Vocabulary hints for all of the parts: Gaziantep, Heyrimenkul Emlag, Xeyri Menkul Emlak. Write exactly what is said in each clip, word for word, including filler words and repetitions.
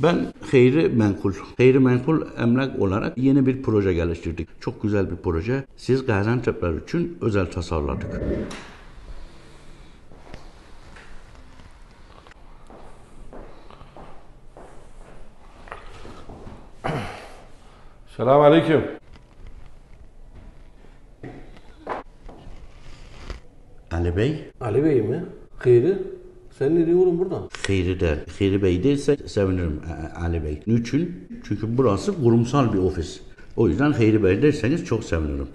Ben Xeyri Menkul, Xeyri Menkul Emlak olarak yeni bir proje geliştirdik. Çok güzel bir proje. Siz Gaziantep'ler için özel tasarladık. Selamünaleyküm. Ali Bey. Ali Bey mi? Xeyri. Sen ne diyorsun burada? Xeyri der. Xeyri Bey değilse sevinirim Ali Bey. Niçin? Çünkü burası kurumsal bir ofis. O yüzden Xeyri Bey derseniz çok sevinirim.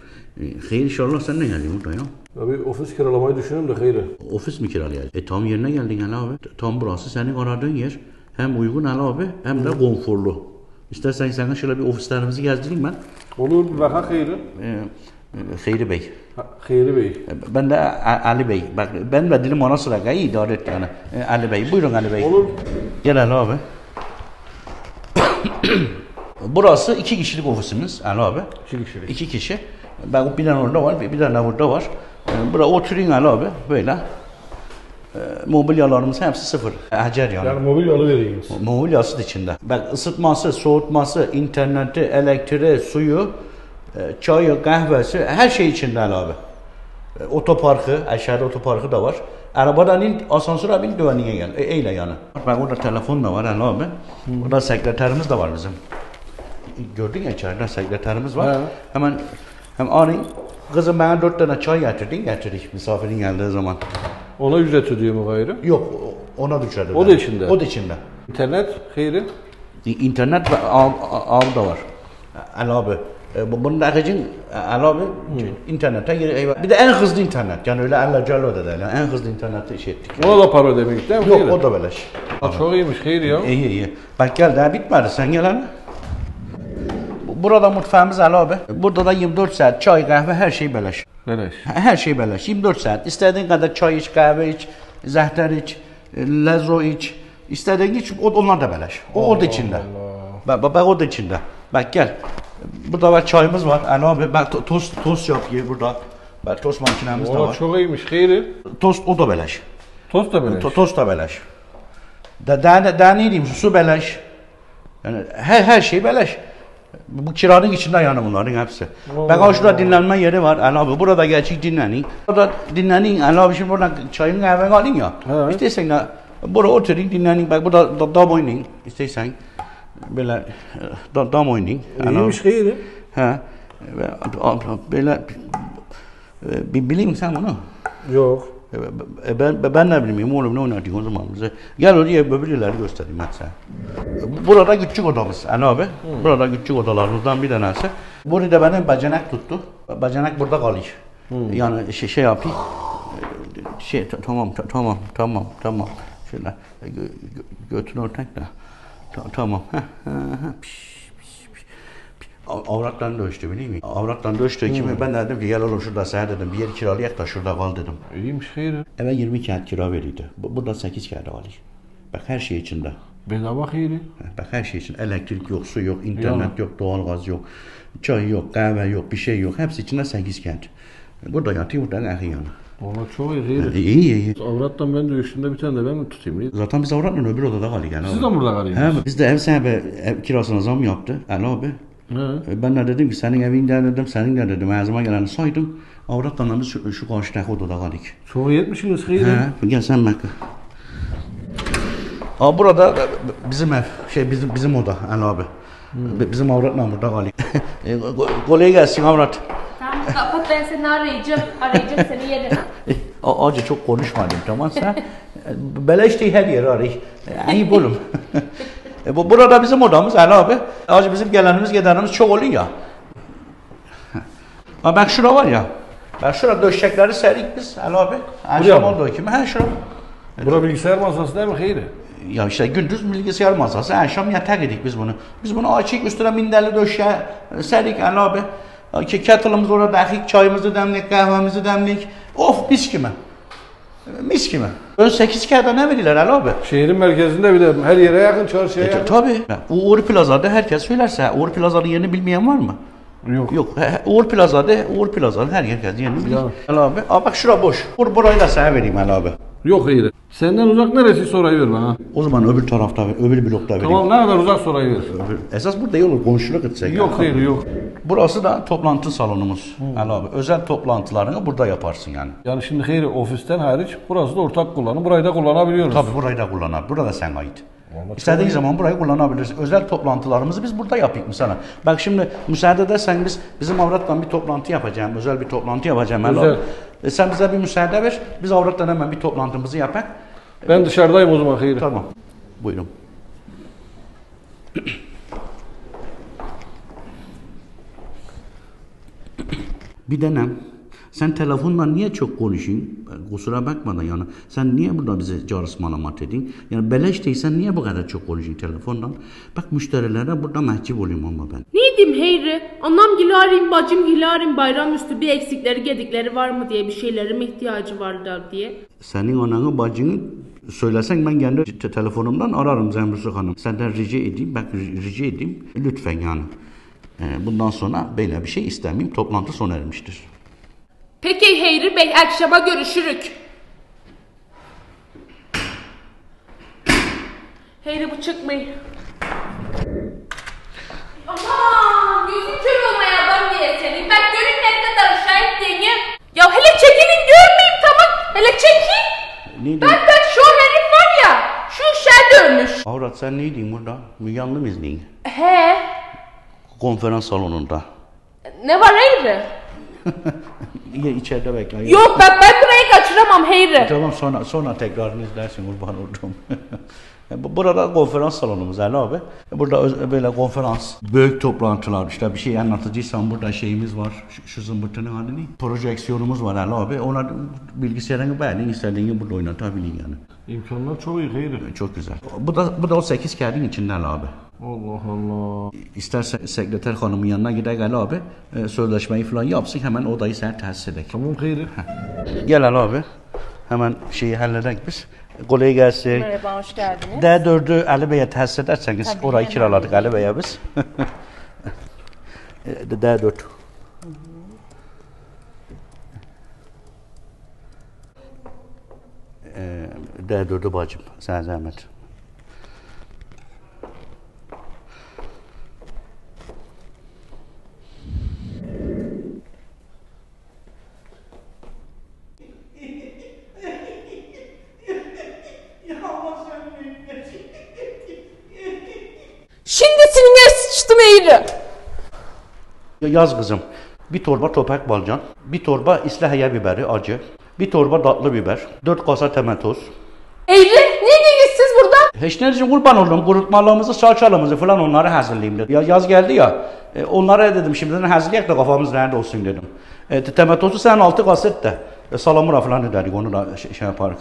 Xeyri inşallah sen ne geldin burada ya? Abi ofis kiralamayı düşünüyorum da Xeyri. Ofis mi kiralayacak? E tam yerine geldin Ali abi. Tam burası senin aradığın yer. Hem uygun Ali abi hem de konforlu. İstersen senden şöyle bir ofislerimizi gezdireyim ben. Olur mu? Bak ha Xeyri. Ee, Xeyri Bey. Xeyri Bey. Ben de Ali Bey. Bak ben de dilim ona sıra iyi idare et yani. Ali Bey. Buyurun Ali Bey. Olur. Gel Ali abi. Burası iki kişilik ofisimiz Ali abi. İki kişilik. İki kişi. Bak bir tane orada var, bir tane burada var. Buraya oturun Ali abi. Böyle. Mobilyalarımız hepsi sıfır. Hacer yani. Yani mobilyalı veriyoruz. Mobilyası içinde. Bak ısıtması, soğutması, interneti, elektriği, suyu, çayı, kahvesi, her şey içinde Ali abi. Otoparkı, aşağıda otoparkı da var. Arabadan in, asansöre bin güvenliğe gel. E, eyle yani. Bak orada telefon da var Ali abi. Hmm. Orada sekreterimiz de var bizim. Gördün ya içeride sekreterimiz var. Ha. Hemen hem arayın. Kızım bana dört tane çay getirdin, getirdik misafirin geldiği zaman. Ona ücret ödüyor mu gayrı? Yok, ona düşer. O da içinde. O da içinde. İnternet, Xeyri? İnternet ve ağ, ağ da var. Ali abi, bunun için Ali abi internete giriyor. Bir de en hızlı internet. Yani öyle Allah Celle dedi. Yani en hızlı internette iş ettik. Yani. Ona da para ödemek değil mi? Yok, Xeyri? O da beleş. Aa, çok iyiymiş Xeyri ya. İyi iyi. Bak gel daha bitmedi. Sen gelen. Burada mutfağımız Ali abi. Burada da yirmi dört saat çay, kahve, her şey beleş. Beleş. Her şey beleş. yirmi dört saat. İstediğin kadar çay iç, kahve iç, zehter iç, lezo iç. İstediğin iç, onlar da beleş. O, o da içinde. Bak, bak, o da içinde. Bak gel. Burada bak çayımız var Ali abi. Bak tost, tost yapıyor burada. Bak tost makinemiz de var. Çok iyiymiş Xeyri. Tost o da beleş. Tost da beleş. To, tost da beleş. Da, da, da ne diyeyim? Su beleş. Yani her, her şey beleş. Bu kiranın içinde yani bunların hepsi. Oh. Bak şurada dinlenme yeri var Ali abi. Burada gerçek dinlenin. Burada dinlenin Ali abi. Şimdi buradan çayın kahveni alın ya. Evet. İsteysen de burada oturun dinlenin. Bak burada da, dam oynayın. İsteysen böyle da, dam oynayın. İyiymiş Xeyri. He. Böyle bileyim mi sen bunu? Yok. Ben, ben ne bileyim oğlum ne oynadık o zaman bize. Gel oraya böbürleri göstereyim ben sana. Burada küçük odamız Ali abi. Hmm. Burada küçük odalarımızdan bir tanesi. Burada benim bacanak tuttu. Bacanak burada kalıyor. Hmm. Yani şey, şey yapayım. Şey tamam tamam tamam tamam. Şöyle götünü ortak da. Tamam. Avrattan döştü biliyor musun? Avrattan döştü kimi ben dedim ki gel oğlum şurada sen dedim bir yer kiralayak da şurada kal dedim. İyiymiş Xeyri. Eve yirmi kağıt kira verildi. Burada sekiz kağıt alıyor. Bak her şey içinde. Bedava Xeyri. Bak her şey için elektrik yok, su yok, internet ya. Yok, doğalgaz yok, çay yok, kahve yok, bir şey yok. Hepsi içinde sekiz kağıt. Burada yatıyor, burada ahir yanı. Valla çok iyi Xeyri. İyi iyi. Avrattan ben döştüğümde bir tane de ben mi tutayım? Zaten biz avratla öbür odada kalıyor. Yani siz de burada kalıyorsunuz. Biz de ev sahibi ev kirasına zam yaptı. Ali abi. He. Ben de dedim ki senin evinde dedim, senin de dedim, ağzıma geleni saydım. Avratla biz şu, şu karşıdaki odada kaldık. Çok yetmişsiniz Xeyri. He, gel sen bak. Aa, burada bizim ev, şey bizim bizim oda Ali abi. Hmm. Bizim avratla burada kaldık. Kolay gelsin avrat. Tamam, kapat ben seni arayacağım, arayacağım seni yerim. Acı çok konuşmadım tamam sen. Beleş değil her yeri arayın. İyi oğlum. E bu burada bizim odamız Ali abi. Acı bizim gelenimiz gidenimiz çok oluyor ya. Ama bak şura var ya. Bak şura döşekleri serik biz Ali abi. Akşam oldu o kimi. Ha şura. Bura bilgisayar masası değil mi Xeyri? Ya işte gündüz bilgisayar masası. Akşam yatak edik biz bunu. Biz bunu açık üstüne mindeli döşe serik Ali abi. Ki kettle'ımız orada dakik çayımızı demlik, kahvemizi demlik. Of mis kimi. Mis kimi. Ön sekiz kağıda ne verirler Ali abi? Şehrin merkezinde bile her yere yakın, çarşıya yakın. E, tabii. Uğur Plaza'da herkes söylerse, Uğur Plaza'nın yerini bilmeyen var mı? Yok. Yok. Uğur Plaza'da, Uğur Plaza'nın her herkes yerini bilir. Ali abi. Aa, bak şura boş. Bur burayı da sana vereyim Ali abi. Yok hayır. Senden uzak neresi sorayı ver bana. O zaman öbür tarafta ver, öbür blokta vereyim. Tamam, ne kadar uzak sorayı ver. Öbür, esas burada iyi olur, komşuluk etsek. Yok hayır yok. Burası da toplantı salonumuz. Yani abi özel toplantılarını burada yaparsın yani. Yani şimdi hayır ofisten hariç burası da ortak kullanım. Burayı da kullanabiliyoruz. Tabii burayı da kullanabilir. Burada da sen ait. Vallahi İstediğin zaman burayı kullanabilirsin. Özel toplantılarımızı biz burada yapayım sana. Bak şimdi müsaade edersen biz bizim avratla bir toplantı yapacağım. Özel bir toplantı yapacağım. Özel. E sen bize bir müsaade ver. Biz avratla hemen bir toplantımızı yapak. Ben dışarıdayım o zaman hayır. Tamam. Buyurun. Bir denem. Sen telefonla niye çok konuşuyorsun? Kusura bakmadan yani. Sen niye burada bize carıs malamat edin? Yani beleş değilsen niye bu kadar çok konuşuyorsun telefonla? Bak müşterilere burada mahcup olayım ama ben. Ne diyeyim Heyri? Anam gilarim, bacım gilarim, bayram üstü bir eksikleri gedikleri var mı diye bir şeylere mi ihtiyacı vardır diye. Senin ananı bacını söylesen ben kendi telefonumdan ararım Zemrusu Hanım. Senden rica edeyim, bak rica edeyim. Lütfen yani. Bundan sonra böyle bir şey istemeyeyim. Toplantı sona ermiştir. Peki Xeyri Bey, akşama görüşürük. Xeyri bu çıkmayın. Aman gözün kör olmaya adam diye senin. Ben görün ne kadar şahit değilim. Ya hele çekilin görmeyeyim tamam. Hele çekin. Bak bak şu herif var ya. Şu şahit ölmüş. Avrat sen neydin burada? Müyanlı mıyız neyin? He. Konferans salonunda. Ne var Xeyri? Niye içeride bekliyor? Yok ben, ben burayı kaçıramam Xeyri. Tamam sonra sonra tekrarını izlersin kurban olduğum. Burada konferans salonumuz Ali abi. Burada böyle konferans, büyük toplantılar işte bir şey anlatıcıysan burada şeyimiz var. Şu, şu zımbırtının halini. Projeksiyonumuz var Ali abi. Ona bilgisayarını beğenin istediğini burada oynatabilin yani. İmkanlar çok iyi Xeyri. Çok güzel. Bu da bu da o sekiz kağıdın içinde Ali abi. Allah Allah. İstersen sekreter hanımın yanına gidelim Ali abi. E, sözleşmeyi falan yapsın hemen odayı sen tahsis edelim. Tamam Xeyri. Gel Ali abi. Hemen şeyi halledelim biz. Kolay gelsin. Merhaba, hoş geldiniz. D dördü Ali Bey'e tahsis ederseniz tabii orayı kiraladık Ali Bey'e biz. D dört. Hı hı. Ee, D dördü bacım, sen zahmet. Şimdi sinirime sıçtım Xeyri. Yaz kızım. Bir torba toprak balcan, bir torba islahiye biberi acı, bir torba tatlı biber, dört kasa tomatoz. Xeyri ne diyorsunuz siz burada? Hiç ne için kurban oldum. Kurutmalarımızı, salçalarımızı falan onları hazırlayayım dedim. Ya, yaz geldi ya. E, onlara dedim şimdiden hazırlayak da kafamız nerede olsun dedim. E, tomatozu sen altı kasa et de. E, salamura falan ederdik onu da şey, şey yaparız.